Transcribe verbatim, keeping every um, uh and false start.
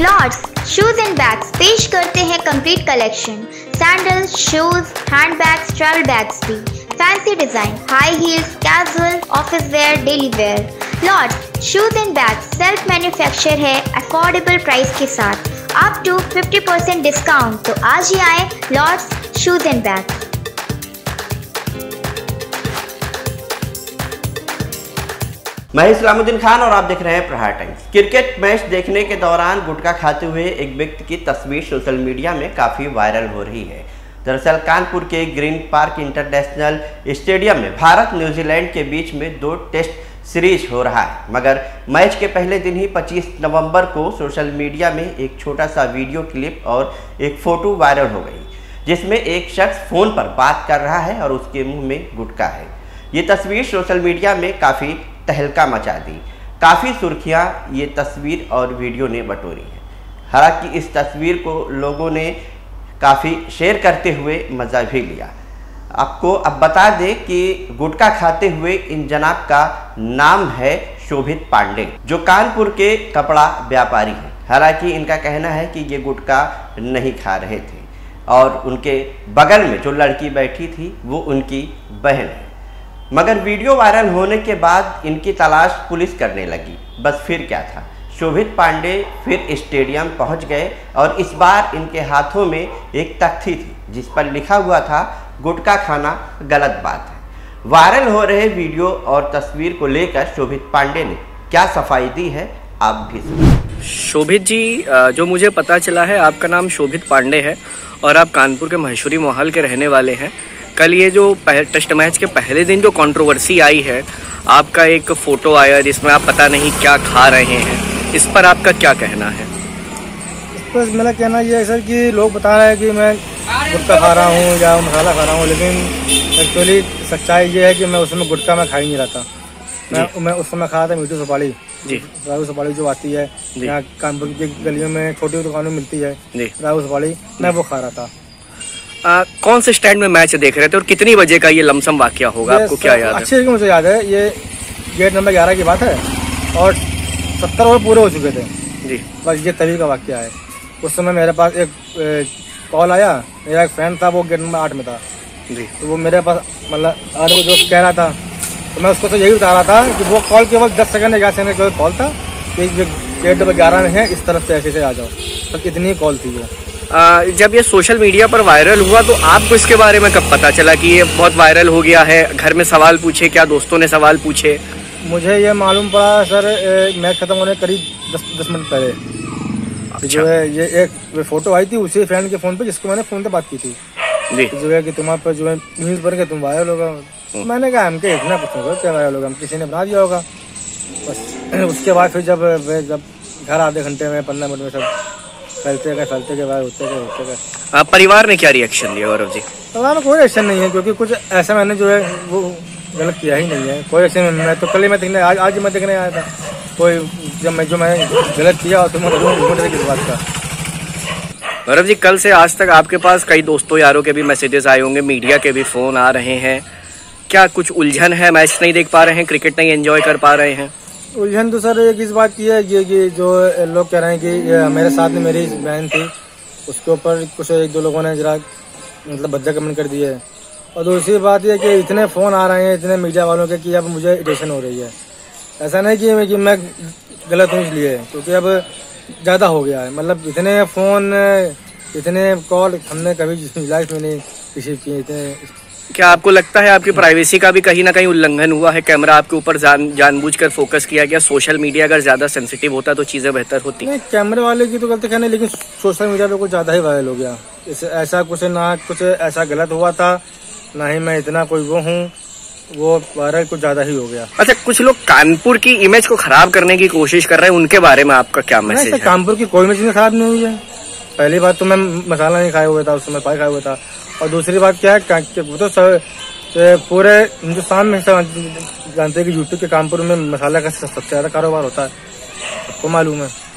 Lots shoes and bags पेश करते हैं complete collection. Sandals, shoes, hand bags, travel bags भी, fancy design, high heels, casual, office wear, daily wear. Lots shoes and bags self manufacture है, affordable price के साथ up to fifty percent discount. तो आज ही आए लॉट्स शूज एंड बैग्स। मैं इस्लामुद्दीन खान और आप देख रहे हैं प्रहार टाइम्स। क्रिकेट मैच देखने के दौरान गुटखा खाते हुए एक व्यक्ति की तस्वीर सोशल मीडिया में काफ़ी वायरल हो रही है। दरअसल कानपुर के ग्रीन पार्क इंटरनेशनल स्टेडियम में भारत न्यूजीलैंड के बीच में दो टेस्ट सीरीज हो रहा है, मगर मैच के पहले दिन ही पच्चीस नवंबर को सोशल मीडिया में एक छोटा सा वीडियो क्लिप और एक फ़ोटो वायरल हो गई, जिसमें एक शख्स फ़ोन पर बात कर रहा है और उसके मुँह में गुटखा है। ये तस्वीर सोशल मीडिया में काफ़ी तहलका मचा दी। काफ़ी सुर्खियां ये तस्वीर और वीडियो ने बटोरी है। हालांकि इस तस्वीर को लोगों ने काफ़ी शेयर करते हुए मज़ा भी लिया। आपको अब बता दें कि गुटखा खाते हुए इन जनाब का नाम है शोभित पांडे, जो कानपुर के कपड़ा व्यापारी हैं। हालांकि इनका कहना है कि ये गुटखा नहीं खा रहे थे और उनके बगल में जो लड़की बैठी थी वो उनकी बहन है। मगर वीडियो वायरल होने के बाद इनकी तलाश पुलिस करने लगी। बस फिर क्या था, शोभित पांडे फिर स्टेडियम पहुंच गए और इस बार इनके हाथों में एक तख्ती थी जिस पर लिखा हुआ था, गुटखा खाना गलत बात है। वायरल हो रहे वीडियो और तस्वीर को लेकर शोभित पांडे ने क्या सफाई दी है, आप भी सुनिए। शोभित जी, जो मुझे पता चला है आपका नाम शोभित पांडे है और आप कानपुर के महेश्वरी मोहल के रहने वाले हैं। कल ये जो टेस्ट मैच के पहले दिन जो कंट्रोवर्सी आई है, आपका एक फ़ोटो आया जिसमें आप पता नहीं क्या खा रहे हैं, इस पर आपका क्या कहना है? इस पर मेरा कहना यह है सर कि लोग बता रहे हैं कि मैं गुटखा खा रहा हूँ या मसाला खा रहा हूँ, लेकिन एक्चुअली सच्चाई ये है कि मैं उसमें गुटखा में खा ही नहीं रहा था। मैं, मैं उस समय खा रहा था मीठू सुपाड़ी जी। राहू सुपाड़ी जो आती है यहाँ कानपुर की गलियों में छोटी दुकानों में मिलती है, राहू सुपाड़ी, मैं वो खा रहा था। आ, कौन से स्टैंड में मैच देख रहे थे और कितनी बजे का ये लमसम वाकया होगा, आपको क्या याद है? अच्छे से मुझे याद है, ये गेट नंबर ग्यारह की बात है और सत्तर ओवर पूरे हो चुके थे जी। बस ये तभी का वाकया है। उस समय मेरे पास एक, एक कॉल आया, मेरा एक फ्रेंड था वो गेट नंबर आठ में था जी, तो वो मेरे पास मतलब आठ को जो कह रहा था, तो मैं उसको तो यही बता रहा था कि वो कॉल केवल दस सेकेंड या सेकेंड का कॉल था कि गेट नंबर ग्यारह में है, इस तरफ से ऐसे से आ जाओ, बस इतनी कॉल थी वो। जब ये सोशल मीडिया पर वायरल हुआ तो आपको इसके बारे में कब पता चला कि ये बहुत वायरल हो गया है? घर में सवाल पूछे क्या, दोस्तों ने सवाल पूछे? मुझे ये मालूम पड़ा सर मैच खत्म होने करीब दस दस मिनट पहले। जो है ये एक फ़ोटो आई थी उसी फ्रेंड के फ़ोन पे जिसको मैंने फ़ोन पे बात की थी जी। जो है कि तुम्हारे पर जो है न्यूज़ पर के तुम वायरल होगा। मैंने कहा हमके इतना कुछ क्या वायरल होगा, हम किसी ने बना दिया होगा बस। उसके बाद फिर जब जब घर आधे घंटे में पंद्रह मिनट में सब फैलते गए फैलते गए भाई होते गए होते गए। परिवार ने क्या रिएक्शन दिया? गौरव जी, परिवार में कोई रिएक्शन नहीं है, क्योंकि कुछ ऐसा मैंने जो है वो गलत किया ही नहीं है। कोई रिएक्शन मैं तो कल ही मैं देखने आज आज मैं देखने आया था, कोई जब मैं जो मैं गलत किया तो मैं किस बात का। गौरव जी, कल से आज तक आपके पास कई दोस्तों यारों के भी मैसेजेस आए होंगे, मीडिया के भी फ़ोन आ रहे हैं, क्या कुछ उलझन है? मैच नहीं देख पा रहे हैं, क्रिकेट नहीं एंजॉय कर पा रहे हैं? उलझन तो सर एक इस बात की है ये कि जो लोग कह रहे हैं कि मेरे साथ में मेरी बहन थी, उसके ऊपर कुछ एक दो लोगों ने जरा मतलब भद्दा कमेंट कर दिए है। और दूसरी बात यह कि इतने फ़ोन आ रहे हैं इतने मीडिया वालों के कि अब मुझे इरिटेशन हो रही है। ऐसा नहीं कि मैं, कि मैं गलत हूँ इसलिए, क्योंकि अब ज़्यादा हो गया है। मतलब इतने फ़ोन इतने कॉल हमने कभी लाइफ में नहीं किसी की इतने। क्या आपको लगता है आपकी प्राइवेसी का भी कहीं ना कहीं उल्लंघन हुआ है? कैमरा आपके ऊपर जान जानबूझकर फोकस किया गया? सोशल मीडिया अगर ज़्यादा सेंसिटिव होता तो चीज़ें बेहतर होती। नहीं, कैमरे वाले की तो गलती क्या नहीं, लेकिन सोशल मीडिया पे कुछ ज़्यादा ही वायरल हो गया। इस ऐसा कुछ ना कुछ ऐसा गलत हुआ था, ना ही मैं इतना कोई वो हूँ, वो वायरल कुछ ज़्यादा ही हो गया। अच्छा, कुछ लोग कानपुर की इमेज को खराब करने की कोशिश कर रहे हैं, उनके बारे में आपका क्या मैसेज है? कानपुर की कोई इमेज खराब नहीं हुई है। पहली बात तो मैं मसाला नहीं खाया हुआ था उस समय, पाई खाया हुआ था। और दूसरी बात क्या है, तो सर पूरे हिंदुस्तान में जानते हैं कि यूट्यूब के कानपुर में मसाला का सबसे ज़्यादा कारोबार होता है, सबको मालूम है।